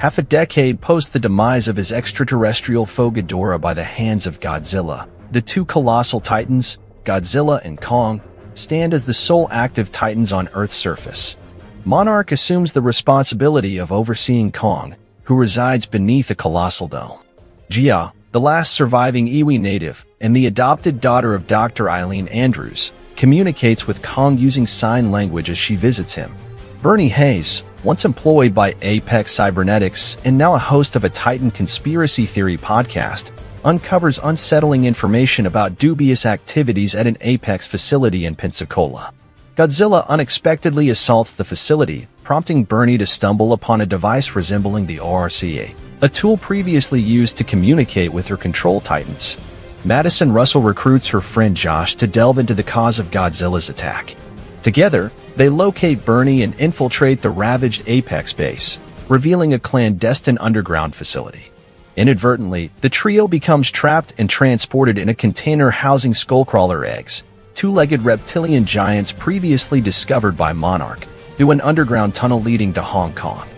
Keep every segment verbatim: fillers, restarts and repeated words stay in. half a decade post the demise of his extraterrestrial foe Ghidorah by the hands of Godzilla. The two colossal titans, Godzilla and Kong, stand as the sole active titans on Earth's surface. Monarch assumes the responsibility of overseeing Kong, who resides beneath a colossal dome. Jia, the last surviving Iwi native and the adopted daughter of Doctor Eileen Andrews, communicates with Kong using sign language as she visits him. Bernie Hayes, once employed by Apex Cybernetics and now a host of a Titan conspiracy theory podcast, uncovers unsettling information about dubious activities at an Apex facility in Pensacola. Godzilla unexpectedly assaults the facility, prompting Bernie to stumble upon a device resembling the O R C A, a tool previously used to communicate with her control titans. Madison Russell recruits her friend Josh to delve into the cause of Godzilla's attack. Together, they locate Bernie and infiltrate the ravaged Apex base, revealing a clandestine underground facility. Inadvertently, the trio becomes trapped and transported in a container housing Skullcrawler eggs, two-legged reptilian giants previously discovered by Monarch, through an underground tunnel leading to Hong Kong.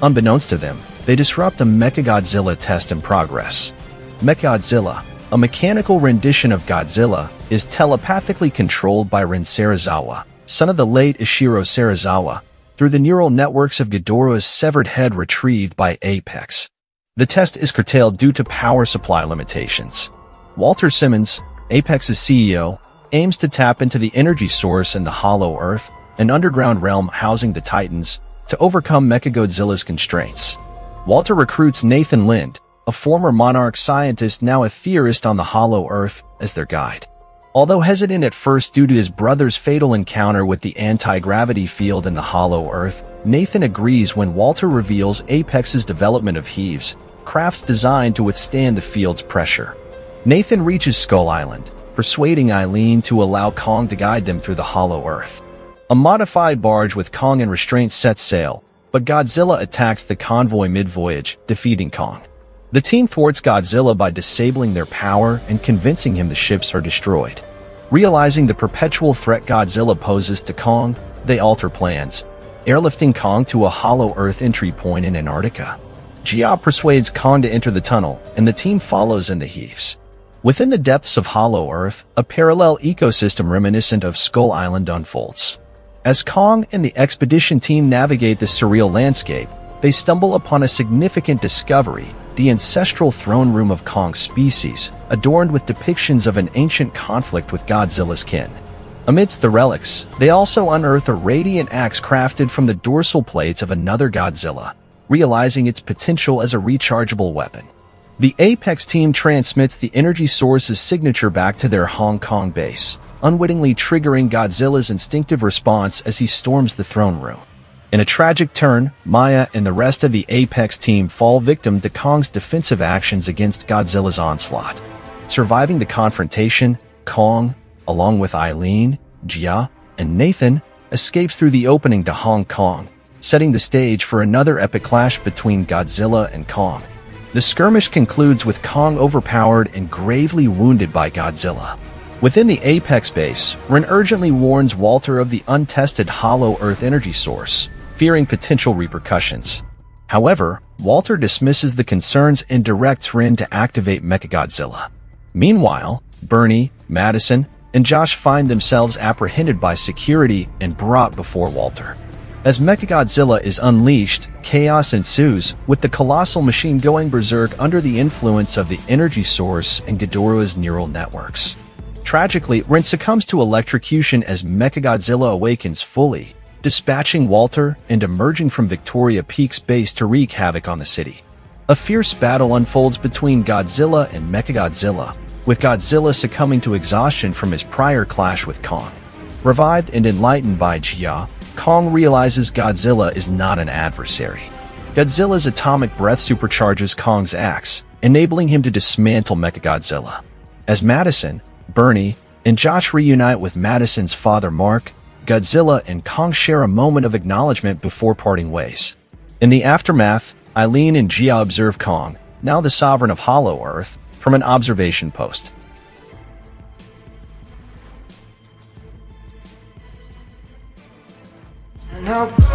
Unbeknownst to them, they disrupt a Mechagodzilla test in progress. Mechagodzilla, a mechanical rendition of Godzilla, is telepathically controlled by Ren Serizawa, son of the late Ishiro Serizawa, through the neural networks of Ghidorah's severed head retrieved by Apex. The test is curtailed due to power supply limitations. Walter Simmons, Apex's C E O, aims to tap into the energy source in the Hollow Earth, an underground realm housing the Titans, to overcome Mechagodzilla's constraints. Walter recruits Nathan Lind, a former Monarch scientist now a theorist on the Hollow Earth, as their guide. Although hesitant at first due to his brother's fatal encounter with the anti-gravity field in the Hollow Earth, Nathan agrees when Walter reveals Apex's development of heaves, crafts designed to withstand the field's pressure. Nathan reaches Skull Island, persuading Eileen to allow Kong to guide them through the Hollow Earth. A modified barge with Kong and restraints sets sail, but Godzilla attacks the convoy mid-voyage, defeating Kong. The team thwarts Godzilla by disabling their power and convincing him the ships are destroyed. Realizing the perpetual threat Godzilla poses to Kong, they alter plans, airlifting Kong to a Hollow Earth entry point in Antarctica. Jia persuades Kong to enter the tunnel, and the team follows in the heaves. Within the depths of Hollow Earth, a parallel ecosystem reminiscent of Skull Island unfolds. As Kong and the expedition team navigate this surreal landscape, they stumble upon a significant discovery, the ancestral throne room of Kong's species, adorned with depictions of an ancient conflict with Godzilla's kin. Amidst the relics, they also unearth a radiant axe crafted from the dorsal plates of another Godzilla, realizing its potential as a rechargeable weapon. The Apex team transmits the energy source's signature back to their Hong Kong base, unwittingly triggering Godzilla's instinctive response as he storms the throne room. In a tragic turn, Maya and the rest of the Apex team fall victim to Kong's defensive actions against Godzilla's onslaught. Surviving the confrontation, Kong, along with Eileen, Jia, and Nathan, escapes through the opening to Hong Kong, setting the stage for another epic clash between Godzilla and Kong. The skirmish concludes with Kong overpowered and gravely wounded by Godzilla. Within the Apex base, Ren urgently warns Walter of the untested Hollow Earth energy source, fearing potential repercussions. However, Walter dismisses the concerns and directs Ren to activate Mechagodzilla. Meanwhile, Bernie, Madison, and Josh find themselves apprehended by security and brought before Walter. As Mechagodzilla is unleashed, chaos ensues, with the colossal machine going berserk under the influence of the energy source and Ghidorah's neural networks. Tragically, Ren succumbs to electrocution as Mechagodzilla awakens fully, dispatching Walter and emerging from Victoria Peak's base to wreak havoc on the city. A fierce battle unfolds between Godzilla and Mechagodzilla, with Godzilla succumbing to exhaustion from his prior clash with Kong. Revived and enlightened by Jia, Kong realizes Godzilla is not an adversary. Godzilla's atomic breath supercharges Kong's axe, enabling him to dismantle Mechagodzilla. As Madison, Bernie, and Josh reunite with Madison's father Mark, Godzilla and Kong share a moment of acknowledgement before parting ways. In the aftermath, Eileen and Jia observe Kong, now the sovereign of Hollow Earth, from an observation post. Nope.